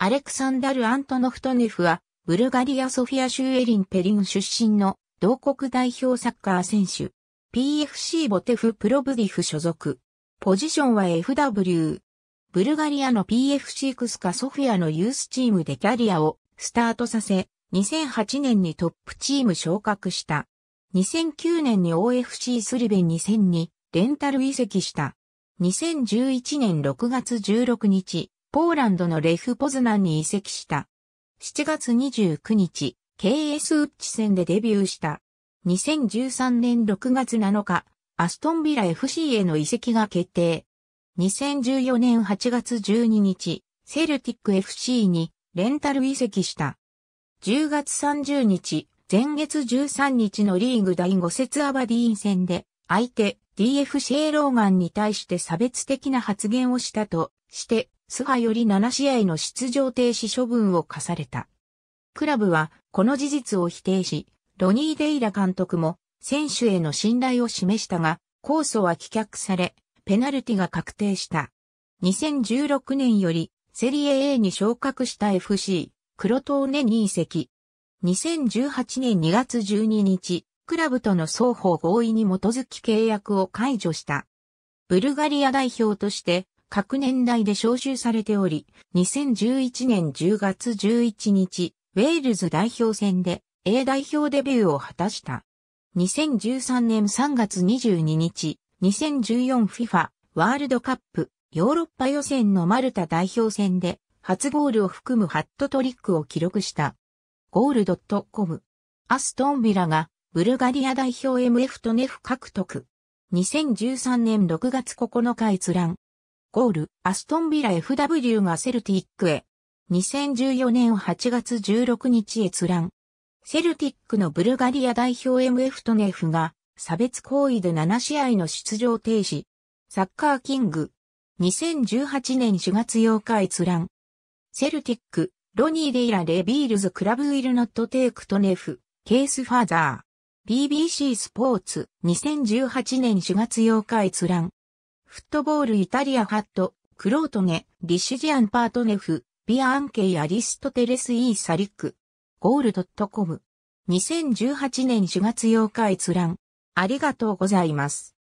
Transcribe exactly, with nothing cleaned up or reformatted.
アレクサンダル・アントノフトネフは、ブルガリア・ソフィア州エリンペリン出身の同国代表サッカー選手。ピーエフシー ボテフ・プロブディフ所属。ポジションは エフダブリュー。ブルガリアの ピーエフシー クスカソフィアのユースチームでキャリアをスタートさせ、にせんはちねんにトップチーム昇格した。にせんきゅうねんに オーエフシー スリベンにせんにレンタル移籍した。にせんじゅういちねんろくがつじゅうろくにち、ポーランドのレフポズナンに移籍した。しちがつにじゅうくにち、ケーエス ウッチ戦でデビューした。にせんじゅうさんねんろくがつなのか、アストンビラ エフシー への移籍が決定。にせんじゅうよねんはちがつじゅうににち、セルティック エフシー にレンタル移籍した。じゅうがつさんじゅうにち、前月じゅうさんにちのリーグだいご節アバディーン戦で、相手 ディーエフシー ローガンに対して差別的な発言をしたとして、スファよりななしあいの出場停止処分を課された。クラブはこの事実を否定し、ロニー・デイラ監督も選手への信頼を示したが、控訴は棄却され、ペナルティが確定した。にせんじゅうろくねんよりセリエ A に昇格した エフシー、クロトーネに移籍。にせんじゅうはちねんにがつじゅうににち、クラブとの双方合意に基づき契約を解除した。ブルガリア代表として、各年代で招集されており、にせんじゅういちねんじゅうがつじゅういちにち、ウェールズ代表戦で エー 代表デビューを果たした。にせんじゅうさんねんさんがつにじゅうににち、にせんじゅうよんフィファ ワールドカップヨーロッパ予選のマルタ代表戦で初ゴールを含むハットトリックを記録した。ゴールドットコム。アストンビラがブルガリア代表 エムエフ とネフ獲得。にせんじゅうさんねんろくがつここのか閲覧。ゴール、アストンビラ エフダブリュー がセルティックへ。にせんじゅうよねんはちがつじゅうろくにち閲覧。セルティックのブルガリア代表 エムエフ とネフが、差別行為でななしあいの出場停止。サッカーキング。にせんじゅうはちねんしがつようか閲覧。セルティック、ロニー・デイラ・レビールズ・クラブ・ウィル・ノット・テイクとネフ、ケース・ファーザー。ビービーシー スポーツ、にせんじゅうはちねんしがつようか閲覧。フットボールイタリアハット、クロートネ、リッシュジアンパートネフ、ビアンケイアリストテレスイーサリック、ゴールドットコム。にせんじゅうはちねんしがつようか閲覧。ありがとうございます。